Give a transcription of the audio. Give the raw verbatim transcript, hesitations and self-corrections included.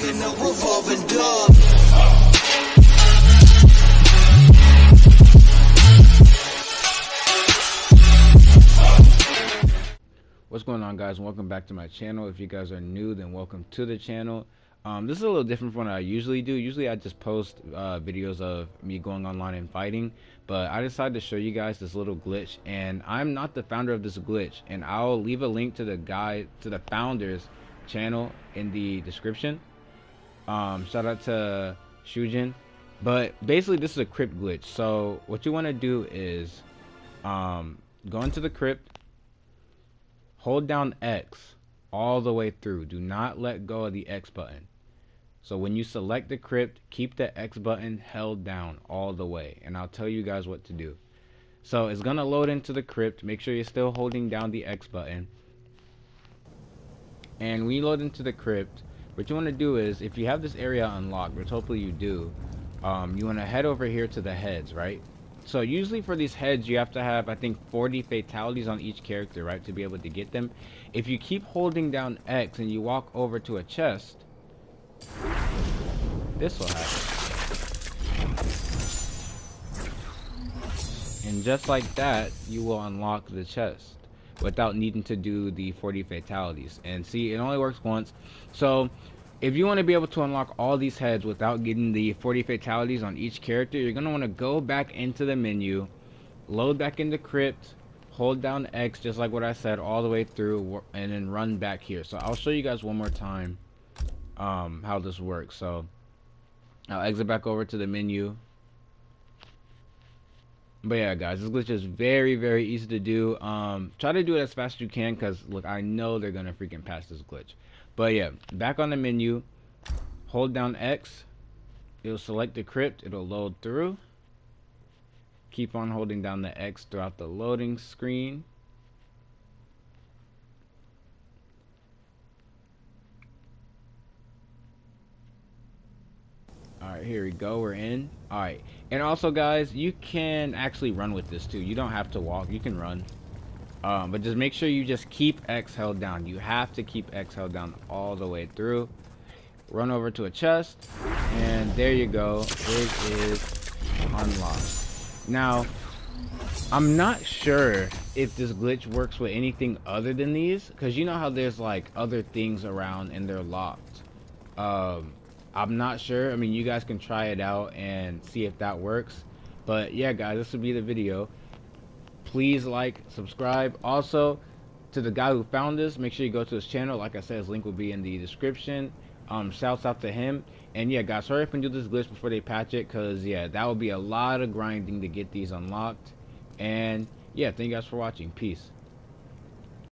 stuck in a revolving door. What's going on, guys? Welcome back to my channel. If you guys are new, then welcome to the channel. Um, this is a little different from what I usually do. Usually I just post uh, videos of me going online and fighting, but I decided to show you guys this little glitch, and I'm not the founder of this glitch, and I'll leave a link to the guy, to the founder's channel in the description. Um, shout out to Shujin. But basically this is a Krypt glitch. So what you want to do is um, go into the Krypt, hold down X all the way through. Do not let go of the X button. So when you select the Krypt, keep the X button held down all the way, and I'll tell you guys what to do. So it's gonna load into the Krypt. Make sure you're still holding down the X button. And when you load into the Krypt, what you want to do is, if you have this area unlocked, which hopefully you do, um, you want to head over here to the heads, right? So usually for these heads, you have to have, I think, forty fatalities on each character, right, to be able to get them. If you keep holding down X and you walk over to a chest, this will happen. And just like that, you will unlock the chest without needing to do the forty fatalities. And see, it only works once. So if you want to be able to unlock all these heads without getting the forty fatalities on each character, you're going to want to go back into the menu, load back into Krypt, hold down X, just like what I said, all the way through, and then run back here. So I'll show you guys one more time um, how this works. So I'll exit back over to the menu. But yeah, guys, this glitch is very, very easy to do. Um, try to do it as fast as you can, because, look, I know they're going to freaking pass this glitch. But yeah, back on the menu, hold down X, it'll select the Krypt, it'll load through. Keep on holding down the X throughout the loading screen. Alright, here we go, we're in. Alright, and also, guys, you can actually run with this too. You don't have to walk, you can run. Um, but just make sure you just keep X held down. You have to keep X held down all the way through. Run over to a chest, and there you go. It is unlocked. Now, I'm not sure if this glitch works with anything other than these, because you know how there's like other things around and they're locked. Um, I'm not sure. I mean, you guys can try it out and see if that works. But yeah, guys, this would be the video. Please like, subscribe. Also, to the guy who found this, make sure you go to his channel. Like I said, his link will be in the description. Um, shouts out to him. And yeah, guys, hurry up and do this glitch before they patch it, because yeah, that would be a lot of grinding to get these unlocked. And yeah, thank you guys for watching. Peace.